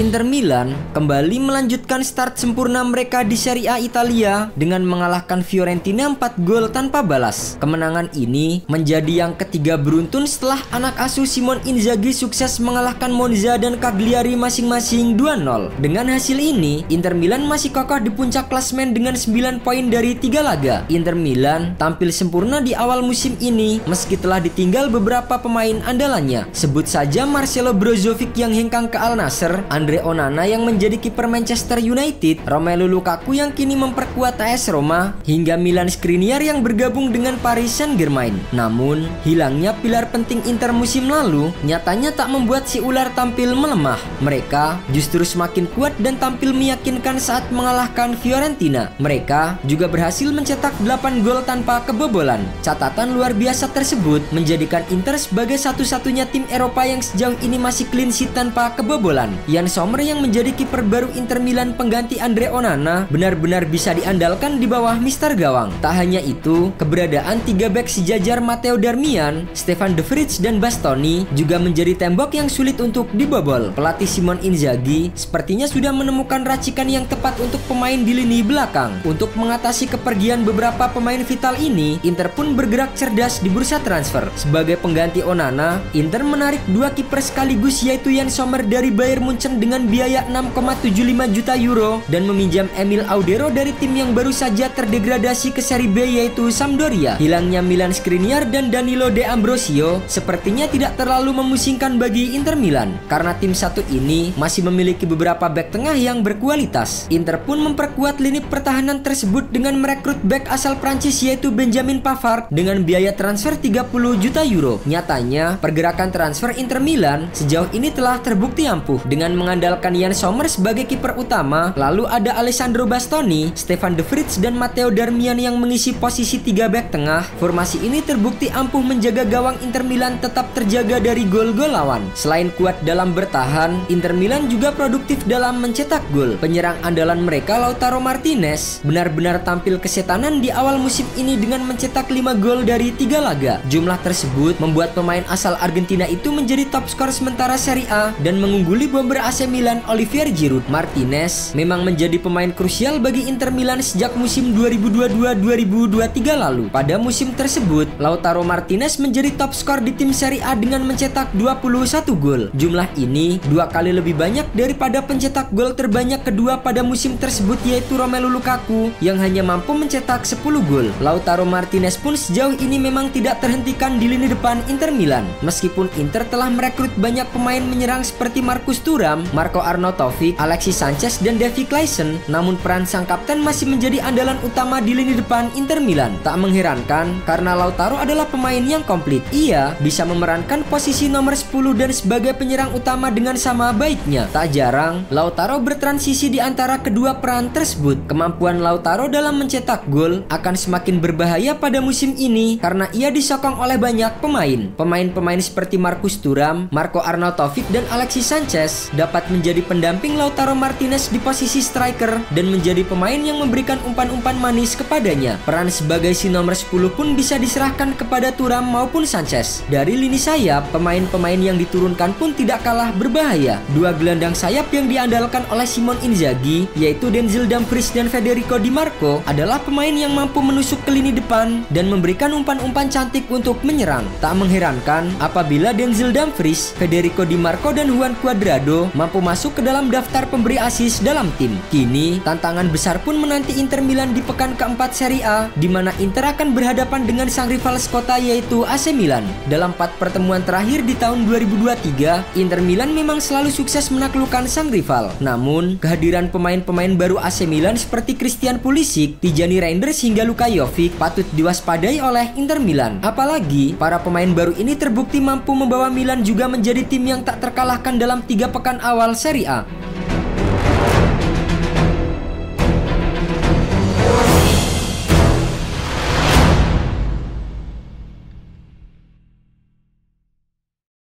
Inter Milan kembali melanjutkan start sempurna mereka di Serie A Italia dengan mengalahkan Fiorentina 4 gol tanpa balas. Kemenangan ini menjadi yang ketiga beruntun setelah anak asuh Simon Inzaghi sukses mengalahkan Monza dan Cagliari masing-masing 2-0. Dengan hasil ini, Inter Milan masih kokoh di puncak klasemen dengan 9 poin dari 3 laga. Inter Milan tampil sempurna di awal musim ini meski telah ditinggal beberapa pemain andalannya. Sebut saja Marcelo Brozovic yang hengkang ke Al-Nassr, Andre Onana yang menjadi kiper Manchester United, Romelu Lukaku yang kini memperkuat AS Roma, hingga Milan Skriniar yang bergabung dengan Paris Saint-Germain. Namun, hilangnya pilar penting Inter musim lalu nyatanya tak membuat si ular tampil melemah. Mereka justru semakin kuat dan tampil meyakinkan saat mengalahkan Fiorentina. Mereka juga berhasil mencetak 8 gol tanpa kebobolan. Catatan luar biasa tersebut menjadikan Inter sebagai satu-satunya tim Eropa yang sejauh ini masih clean sheet tanpa kebobolan. Yann Sommer yang menjadi kiper baru Inter Milan pengganti Andre Onana benar-benar bisa diandalkan di bawah Mister Gawang. Tak hanya itu, keberadaan 3 bek sejajar Matteo Darmian, Stefan de Vrij dan Bastoni juga menjadi tembok yang sulit untuk dibobol. Pelatih Simon Inzaghi sepertinya sudah menemukan racikan yang tepat untuk pemain di lini belakang. Untuk mengatasi kepergian beberapa pemain vital ini, Inter pun bergerak cerdas di bursa transfer. Sebagai pengganti Onana, Inter menarik 2 kiper sekaligus, yaitu Yann Sommer dari Bayern Munchen dengan biaya 6,75 juta euro dan meminjam Emil Audero dari tim yang baru saja terdegradasi ke Serie B yaitu Sampdoria. Hilangnya Milan Skriniar dan Danilo De Ambrosio sepertinya tidak terlalu memusingkan bagi Inter Milan karena tim satu ini masih memiliki beberapa bek tengah yang berkualitas. Inter pun memperkuat lini pertahanan tersebut dengan merekrut bek asal Prancis yaitu Benjamin Pavard dengan biaya transfer 30 juta euro. Nyatanya, pergerakan transfer Inter Milan sejauh ini telah terbukti ampuh dengan mengandalkan Yann Sommer sebagai kiper utama, lalu ada Alessandro Bastoni, Stefan de Vrij dan Matteo Darmian yang mengisi posisi 3 bek tengah. Formasi ini terbukti ampuh menjaga gawang Inter Milan tetap terjaga dari gol-gol lawan. Selain kuat dalam bertahan, Inter Milan juga produktif dalam mencetak gol. Penyerang andalan mereka Lautaro Martínez benar-benar tampil kesetanan di awal musim ini dengan mencetak 5 gol dari 3 laga. Jumlah tersebut membuat pemain asal Argentina itu menjadi top skor sementara Serie A dan mengungguli bomber AC Milan Olivier Giroud. Martinez memang menjadi pemain krusial bagi Inter Milan sejak musim 2022-2023 lalu. Pada musim tersebut, Lautaro Martínez menjadi top skor di tim Serie A dengan mencetak 21 gol. Jumlah ini 2 kali lebih banyak daripada pencetak gol terbanyak kedua pada musim tersebut yaitu Romelu Lukaku yang hanya mampu mencetak 10 gol. Lautaro Martínez pun sejauh ini memang tidak terhentikan di lini depan Inter Milan. Meskipun Inter telah merekrut banyak pemain menyerang seperti Marcus Thuram, Marko Arnautović, Alexis Sanchez dan Davi Klaassen, namun peran sang kapten masih menjadi andalan utama di lini depan Inter Milan. Tak mengherankan karena Lautaro adalah pemain yang komplit. Ia bisa memerankan posisi nomor 10 dan sebagai penyerang utama dengan sama baiknya. Tak jarang Lautaro bertransisi di antara kedua peran tersebut. Kemampuan Lautaro dalam mencetak gol akan semakin berbahaya pada musim ini karena ia disokong oleh banyak pemain. Pemain-pemain seperti Marcus Thuram, Marko Arnautović dan Alexis Sanchez dapat menjadi pendamping Lautaro Martínez di posisi striker dan menjadi pemain yang memberikan umpan-umpan manis kepadanya. Peran sebagai si nomor 10 pun bisa diserahkan kepada Thuram maupun Sanchez. Dari lini sayap, pemain-pemain yang diturunkan pun tidak kalah berbahaya. 2 gelandang sayap yang diandalkan oleh Simon Inzaghi yaitu Denzel Dumfries dan Federico Dimarco adalah pemain yang mampu menusuk ke lini depan dan memberikan umpan-umpan cantik untuk menyerang. Tak mengherankan apabila Denzel Dumfries, Federico Dimarco dan Juan Cuadrado mampu masuk ke dalam daftar pemberi asis dalam tim. Kini, tantangan besar pun menanti Inter Milan di pekan keempat Serie A, di mana Inter akan berhadapan dengan sang rival sekota yaitu AC Milan. Dalam 4 pertemuan terakhir di tahun 2023, Inter Milan memang selalu sukses menaklukkan sang rival. Namun, kehadiran pemain-pemain baru AC Milan seperti Christian Pulisic, Tijani Reinders hingga Luka Jovic patut diwaspadai oleh Inter Milan. Apalagi, para pemain baru ini terbukti mampu membawa Milan juga menjadi tim yang tak terkalahkan dalam 3 pekan awal Serie A.